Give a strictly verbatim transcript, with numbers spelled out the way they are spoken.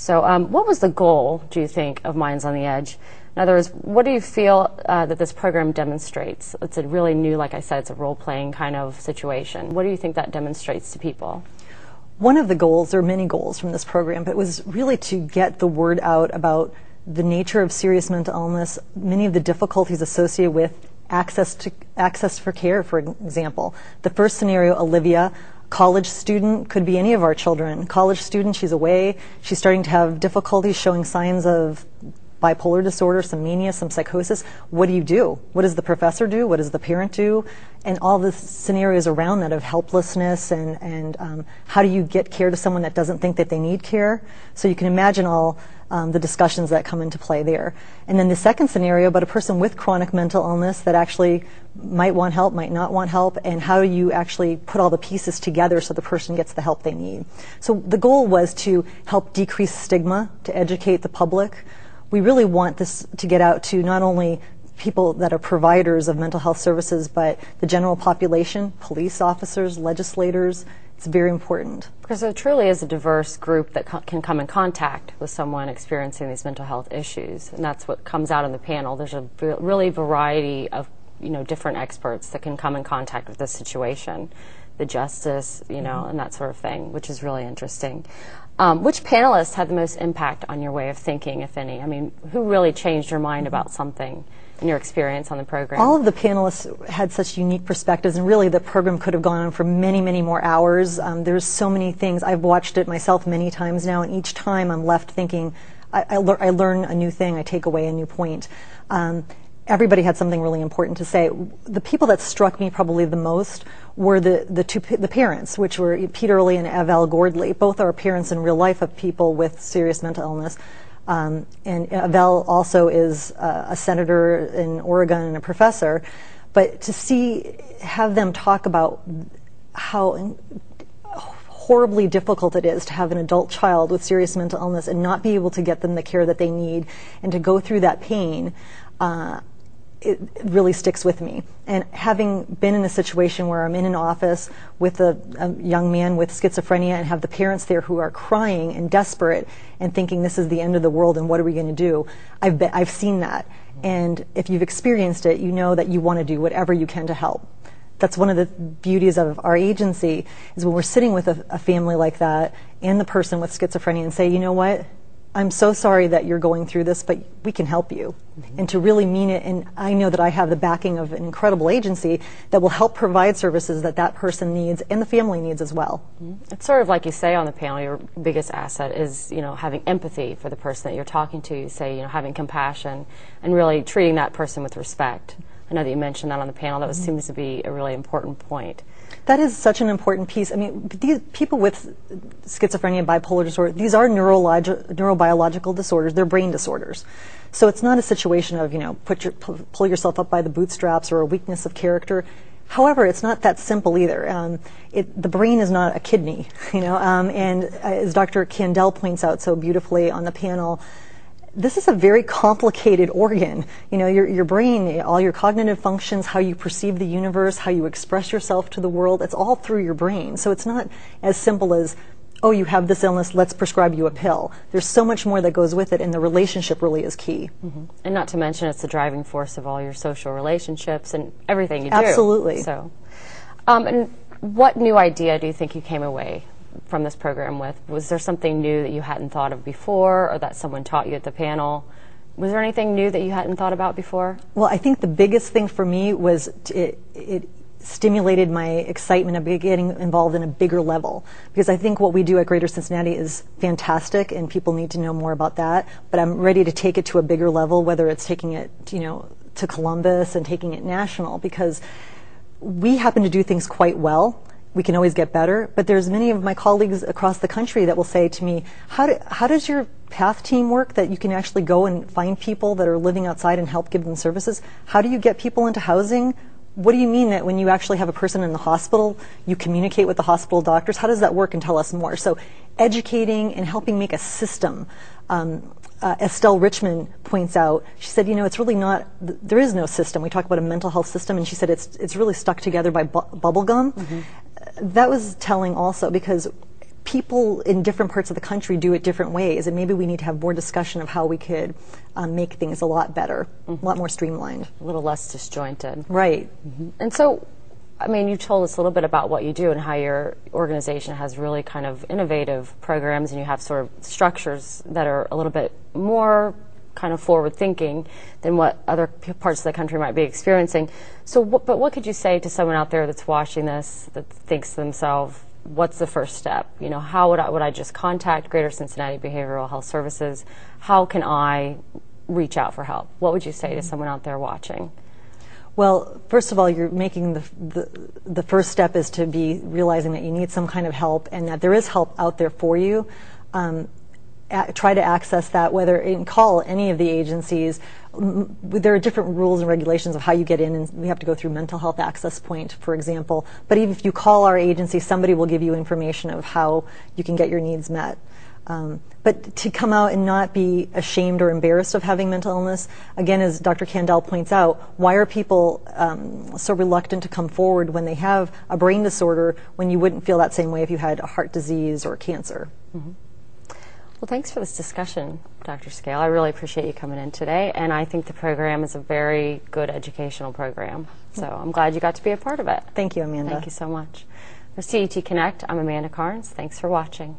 So um, what was the goal, do you think, of Minds on the Edge? In other words, what do you feel uh, that this program demonstrates? It's a really new, like I said, it's a role-playing kind of situation. What do you think that demonstrates to people? One of the goals, there are many goals from this program, but it was really to get the word out about the nature of serious mental illness, many of the difficulties associated with access to access for care, for example. The first scenario, Olivia, college student, could be any of our children. College student, she's away, she's starting to have difficulties showing signs of bipolar disorder, some mania, some psychosis. What do you do? What does the professor do? What does the parent do? And all the scenarios around that of helplessness and, and um, how do you get care to someone that doesn't think that they need care? So you can imagine all um, the discussions that come into play there. And then the second scenario about a person with chronic mental illness that actually might want help, might not want help, and how do you actually put all the pieces together so the person gets the help they need. So the goal was to help decrease stigma, to educate the public. We really want this to get out to not only people that are providers of mental health services, but the general population, police officers, legislators. It's very important. Because it truly is a diverse group that co can come in contact with someone experiencing these mental health issues, and that's what comes out on the panel. There's a really variety of you know, different experts that can come in contact with this situation, the justice, you know, mm-hmm. and that sort of thing, which is really interesting. Um, which panelists had the most impact on your way of thinking, if any? I mean, who really changed your mind about something in your experience on the program? All of the panelists had such unique perspectives, and really the program could have gone on for many, many more hours. Um, there's so many things. I've watched it myself many times now, and each time I'm left thinking, I, I, le I learn a new thing, I take away a new point. Um, Everybody had something really important to say. The people that struck me probably the most were the, the two the parents, which were Peter Lee and Avel Gordley. Both are parents in real life of people with serious mental illness. Um, and Avel also is uh, a senator in Oregon and a professor. But to see, have them talk about how horribly difficult it is to have an adult child with serious mental illness and not be able to get them the care that they need and to go through that pain, uh, it really sticks with me. And having been in a situation where I'm in an office with a, a young man with schizophrenia and have the parents there who are crying and desperate and thinking this is the end of the world and what are we going to do, I've, been, I've seen that. And if you've experienced it, you know that you want to do whatever you can to help. That's one of the beauties of our agency, is when we're sitting with a, a family like that and the person with schizophrenia and say, you know what? I'm so sorry that you're going through this, but we can help you. Mm-hmm. And to really mean it, and I know that I have the backing of an incredible agency that will help provide services that that person needs and the family needs as well. Mm-hmm. It's sort of like you say on the panel, your biggest asset is, you know, having empathy for the person that you're talking to. You say, you know, having compassion and really treating that person with respect. I know that you mentioned that on the panel. That was, mm-hmm. seems to be a really important point. That is such an important piece. I mean, these people with schizophrenia and bipolar disorder, these are neurologi neurobiological disorders. They're brain disorders. So it's not a situation of, you know, put your, pull yourself up by the bootstraps or a weakness of character. However, it's not that simple either. Um, it, the brain is not a kidney, you know, um, and as Doctor Kandel points out so beautifully on the panel, this is a very complicated organ. You know, your, your brain, all your cognitive functions, how you perceive the universe, how you express yourself to the world, it's all through your brain. So it's not as simple as, oh, you have this illness, let's prescribe you a pill. There's so much more that goes with it, and the relationship really is key. Mm-hmm. And not to mention, it's the driving force of all your social relationships and everything you do. Absolutely. So, um, and what new idea do you think you came away from this program with? Was there something new that you hadn't thought of before, or that someone taught you at the panel? Was there anything new that you hadn't thought about before? Well, I think the biggest thing for me was it, it stimulated my excitement of getting involved in a bigger level, because I think what we do at Greater Cincinnati is fantastic and people need to know more about that, but I'm ready to take it to a bigger level, whether it's taking it, you know, to Columbus and taking it national, because we happen to do things quite well. We can always get better, but there's many of my colleagues across the country that will say to me, how, do, how does your PATH team work that you can actually go and find people that are living outside and help give them services? How do you get people into housing? What do you mean that when you actually have a person in the hospital, you communicate with the hospital doctors? How does that work, and tell us more? So educating and helping make a system. Um, Uh, Estelle Richmond points out, she said, you know, it's really not, th there is no system. We talk about a mental health system, and she said it's, it's really stuck together by bu bubble gum. Mm-hmm. That was telling also, because people in different parts of the country do it different ways, and maybe we need to have more discussion of how we could um, make things a lot better, mm-hmm. a lot more streamlined. A little less disjointed. Right. Mm-hmm. And so, I mean, you told us a little bit about what you do and how your organization has really kind of innovative programs, and you have sort of structures that are a little bit more kind of forward-thinking than what other p parts of the country might be experiencing. So, wh but what could you say to someone out there that's watching this, that thinks to themselves, what's the first step? You know, how would I, would I just contact Greater Cincinnati Behavioral Health Services? How can I reach out for help? What would you say to someone out there watching? Well, first of all, you're making the, the, the first step is to be realizing that you need some kind of help and that there is help out there for you. Um, a, try to access that, whether in call any of the agencies. M there are different rules and regulations of how you get in, and we have to go through mental health access point, for example. But even if you call our agency, somebody will give you information of how you can get your needs met. Um, but to come out and not be ashamed or embarrassed of having mental illness, again, as Doctor Kandel points out, why are people um, so reluctant to come forward when they have a brain disorder when you wouldn't feel that same way if you had a heart disease or cancer? Mm-hmm. Well, thanks for this discussion, Doctor Skale. I really appreciate you coming in today, and I think the program is a very good educational program. So I'm glad you got to be a part of it. Thank you, Amanda. Thank you so much. For C E T Connect, I'm Amanda Carnes. Thanks for watching.